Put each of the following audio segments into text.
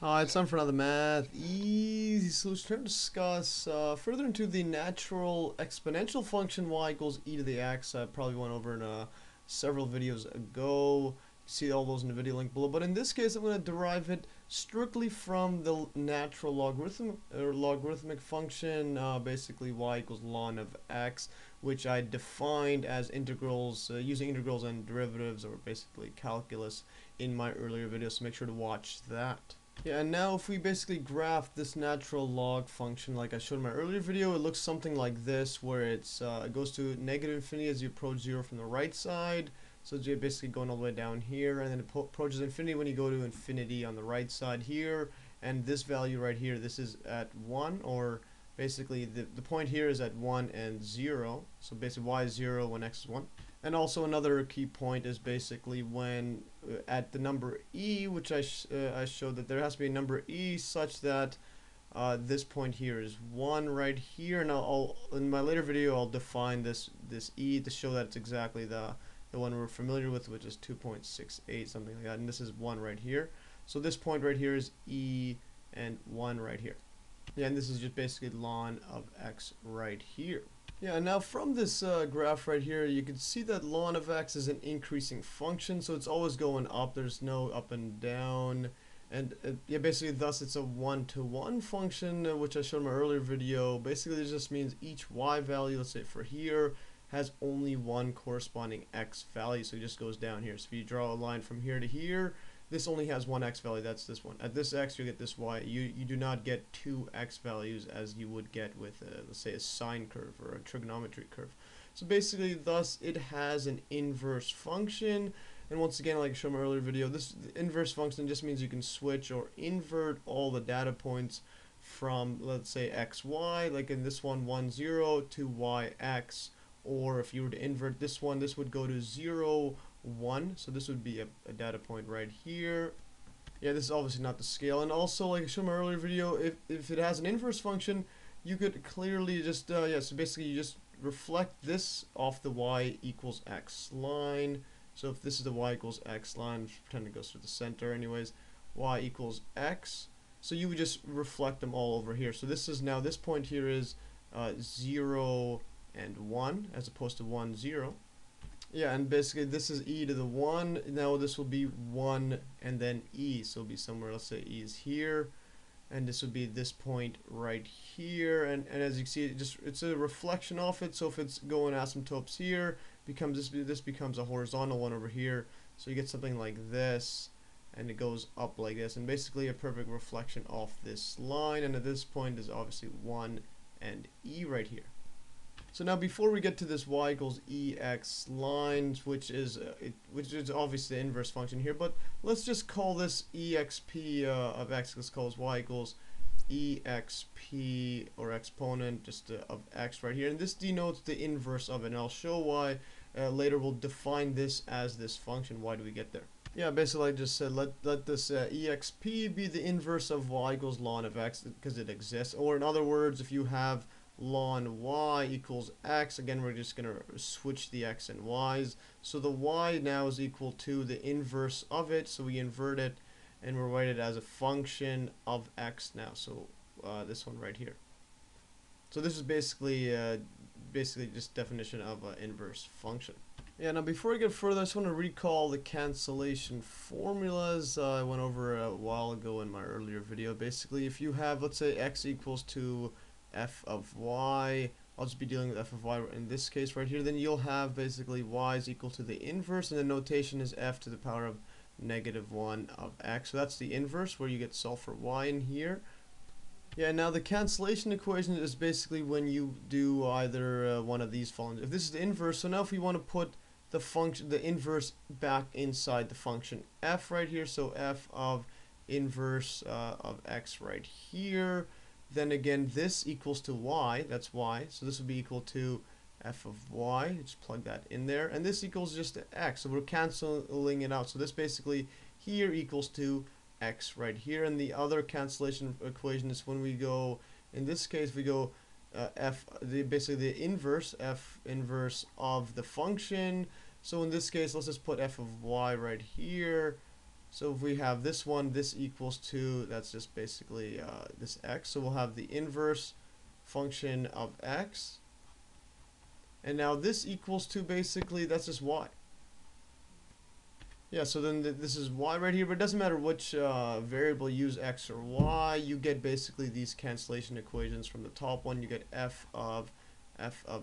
Hi, it's time for another Math Easy Solution. We're going to discuss further into the natural exponential function y equals e to the x. I probably went over in several videos ago. See all those in the video link below. But in this case, I'm going to derive it strictly from the natural logarithmic function, basically y equals ln of x, which I defined as integrals, using integrals and derivatives, or basically calculus, in my earlier video. So make sure to watch that. Yeah, and now if we basically graph this natural log function like I showed in my earlier video, it looks something like this, where it's it goes to negative infinity as you approach zero from the right side. So you're basically going all the way down here, and then it approaches infinity when you go to infinity on the right side here. And this value right here, this is at 1, or basically the point here is at 1 and 0. So basically y is 0 when x is 1. And also another key point is basically when at the number e, which I showed that there has to be a number e such that this point here is 1 right here. And I'll in my later video I'll define this e to show that it's exactly the one we're familiar with, which is 2.68, something like that. And this is 1 right here. So this point right here is e and 1 right here. Yeah, and this is just basically ln of x right here. Yeah, and now from this graph right here, you can see that ln of x is an increasing function, so it's always going up. There's no up and down, and yeah, basically thus it's a one-to-one function, which I showed in my earlier video. Basically, this just means each y value, let's say for here, has only one corresponding x value, so it just goes down here. So if you draw a line from here to here, this only has one x value, that's this one. At this x, you get this y. You do not get two x values as you would get with, let's say, a sine curve or a trigonometry curve. So basically, thus, it has an inverse function. And once again, like I showed in my earlier video, this inverse function just means you can switch or invert all the data points from, let's say, x, y, like in this one, 1, 0, to y, x. Or if you were to invert this one, this would go to 0, 1, so this would be a data point right here. Yeah, this is obviously not the scale. And also, like I showed in my earlier video, if it has an inverse function, you could clearly just yeah, so basically you just reflect this off the y equals x line. So if this is the y equals x line, just pretend it goes through the center anyways, y equals x, so you would just reflect them all over here. So this is now, this point here is 0 and 1 as opposed to 1, 0. Yeah, and basically this is e to the 1. Now this will be 1 and then e, so it'll be somewhere, let's say e is here, and this would be this point right here, and as you can see, it's a reflection off it. So if it's going asymptotes here, becomes this becomes a horizontal one over here, so you get something like this, and it goes up like this, and basically a perfect reflection off this line. And at this point is obviously 1 and e right here. So now, before we get to this y equals ex line, which is obviously the inverse function here, but let's just call this exp of x. Let's call this y equals exp, or exponent just of x right here, and this denotes the inverse of it. And I'll show why later. We'll define this as this function. Why do we get there? Yeah, basically I just said let this exp be the inverse of y equals ln of x because it exists. Or in other words, if you have ln y equals x, again we're just going to switch the x and y's, so the y now is equal to the inverse of it, so we invert it and we write it as a function of x now. So this one right here, so this is basically just definition of an inverse function. Yeah, now before I get further, I just want to recall the cancellation formulas I went over a while ago in my earlier video. Basically, if you have, let's say, x equals to f of y, I'll just be dealing with f of y in this case right here, then you'll have basically y is equal to the inverse, and the notation is f to the power of negative 1 of x. So that's the inverse, where you get solve for y in here. Yeah, now the cancellation equation is basically when you do either one of these following. If this is the inverse, so now if we want to put the function, the inverse, back inside the function f right here, so f of inverse of x right here, then again this equals to y, that's y, so this would be equal to f of y, just plug that in there, and this equals just to x, so we're canceling it out. So this basically here equals to x right here. And the other cancellation equation is when we go, in this case we go basically the inverse, f inverse of the function. So in this case, let's just put f of y right here, So if we have this one, this equals 2, that's just basically this x. So we'll have the inverse function of x. And now this equals 2, basically, that's just y. Yeah, so then this is y right here, but it doesn't matter which variable you use, x or y, you get basically these cancellation equations. From the top one, you get f of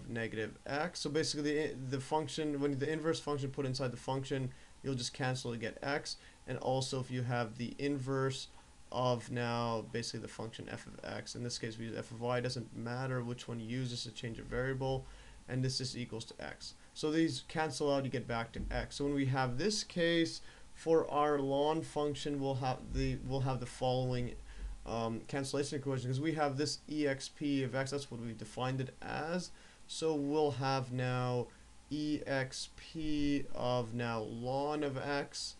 negative x. So basically the function, when the inverse function put inside the function, you'll just cancel to get x. And also if you have the inverse of now basically the function f of x, in this case we use f of y, it doesn't matter which one you use, just a change of variable, and this just equals to x. So these cancel out, you get back to x. So when we have this case for our ln function, we'll have the following cancellation equation, because we have this exp of x, that's what we defined it as. So we'll have now exp of now ln of x.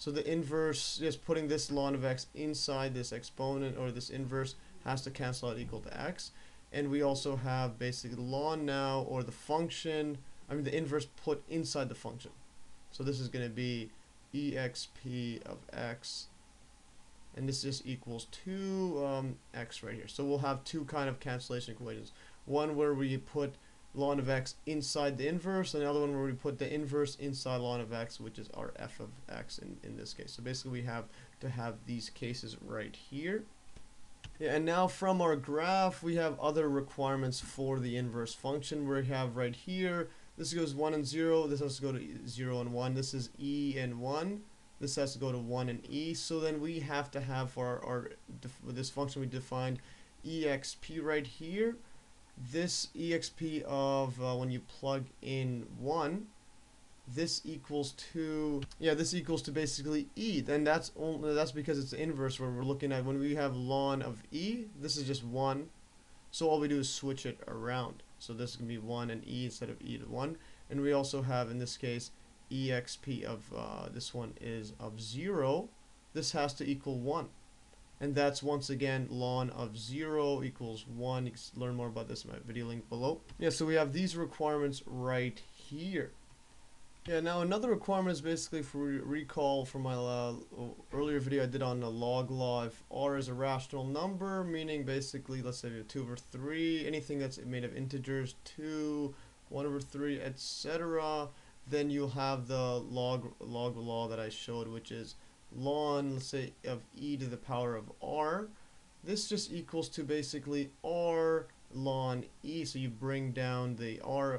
So the inverse, just putting this ln of x inside this exponent or this inverse, has to cancel out, equal to x. And we also have basically ln now, or the function, I mean the inverse put inside the function. So this is going to be exp of x, and this just equals 2 x right here. So we'll have two kind of cancellation equations. One where we put ln of x inside the inverse, and the other one where we put the inverse inside ln of x, which is our f of x in this case. So basically we have to have these cases right here. Yeah, and now from our graph, we have other requirements for the inverse function. We have right here, this goes 1 and 0, this has to go to 0 and 1, this is e and 1, this has to go to 1 and e. So then we have to have for this function we defined exp right here, this exp of when you plug in 1, this equals to, yeah, this equals to basically e. Then that's because it's the inverse, where we're looking at when we have ln of e, this is just 1, so all we do is switch it around. So this is going to be 1 and e instead of e to 1. And we also have in this case exp of this one is of 0, this has to equal 1, and that's once again ln of 0 equals 1. You can learn more about this in my video link below. Yeah, so we have these requirements right here. Yeah, now another requirement is basically, for recall from my earlier video I did on the log law, if r is a rational number, meaning basically let's say 2 over 3, anything that's made of integers, 2, 1 over 3, etc., then you'll have the log law that I showed, which is ln, let's say, of e to the power of r. This just equals to basically r ln e, so you bring down the r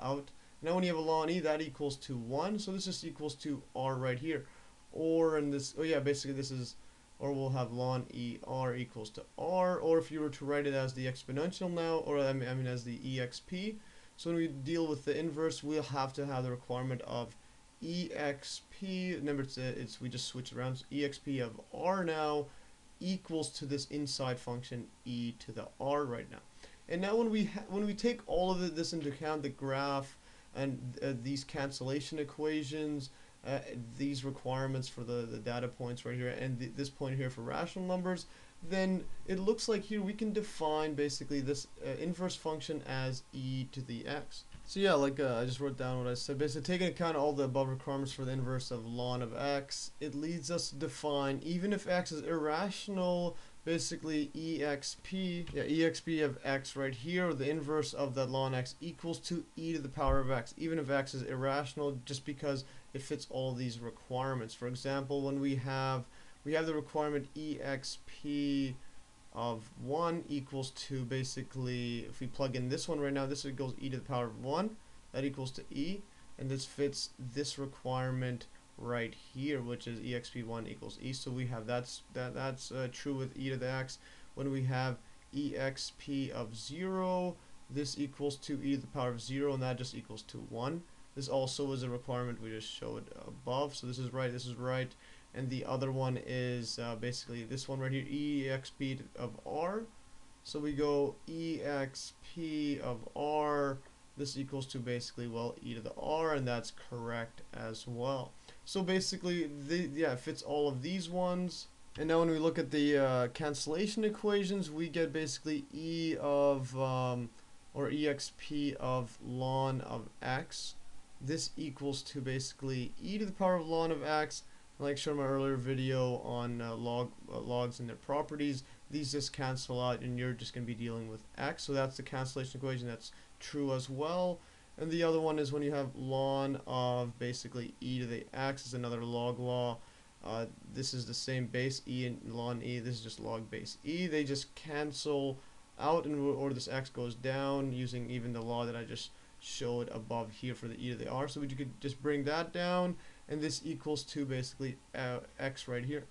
out. Now when you have a ln e, that equals to 1, so this just equals to r right here. Or in this, oh yeah, basically this is, or we'll have ln e r equals to r, or if you were to write it as the exponential now, or I mean as the exp. So when we deal with the inverse, we'll have to have the requirement of exp, remember it's we just switch around, so exp of r now equals to this inside function e to the r right now. And now when we take all of this into account, the graph, and these cancellation equations, these requirements for the data points right here, and this point here for rational numbers, then it looks like here we can define basically this inverse function as e to the x. So yeah, like I just wrote down what I said. Basically taking account all the above requirements for the inverse of ln of x, it leads us to define, even if x is irrational, basically exp of x right here, or the inverse of that ln x, equals to e to the power of x, even if x is irrational, just because it fits all these requirements. For example, when we have the requirement exp of 1 equals to basically, if we plug in this one right now, this equals e to the power of 1, that equals to e, and this fits this requirement right here, which is exp1 equals e. So we have that's true with e to the x. When we have exp of 0, this equals to e to the power of 0, and that just equals to 1. This also is a requirement we just showed above, so this is right. And the other one is basically this one right here, exp of r. So we go exp of r, this equals to basically, well, e to the r, and that's correct as well. So basically, yeah, it fits all of these ones. And now when we look at the cancellation equations, we get basically e of, or exp of ln of x. This equals to basically e to the power of ln of x. Like shown in my earlier video on logs and their properties, these just cancel out and you're just going to be dealing with x. So that's the cancellation equation. That's true as well. And the other one is when you have ln of basically e to the x is another log law. This is the same base e and ln e. This is just log base e. They just cancel out and or this x goes down using even the law that I just showed above here for the e to the r. So we could just bring that down, and this equals to basically x right here.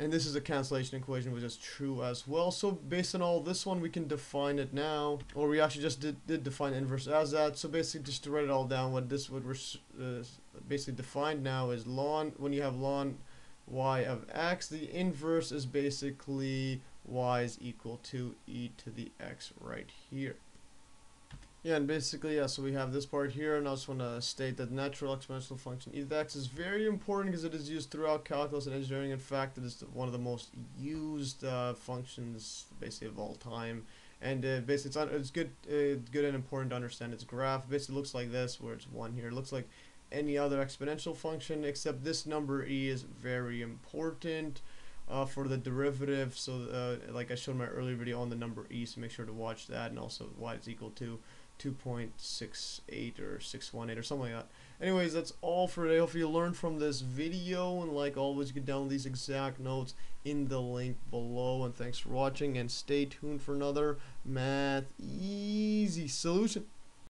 And this is a cancellation equation, which is true as well. So based on all this one, we can define it now, or we actually just did define inverse as that. So basically, just to write it all down, what we're basically defined now is ln, when you have ln y of x, the inverse is basically y is equal to e to the x right here. Yeah, and basically, yeah, so we have this part here, and I just want to state that natural exponential function e to the x is very important because it is used throughout calculus and engineering. In fact, it is one of the most used functions basically of all time, and basically it's good and important to understand its graph. It basically looks like this, where it's 1 here. It looks like any other exponential function, except this number e is very important for the derivative. So like I showed in my earlier video on the number e, so make sure to watch that, and also y is equal to 2.68 or 618 or something like that. Anyways, that's all for today. Hopefully you learned from this video, and like always, you can download these exact notes in the link below. And thanks for watching, and stay tuned for another Math Easy Solution.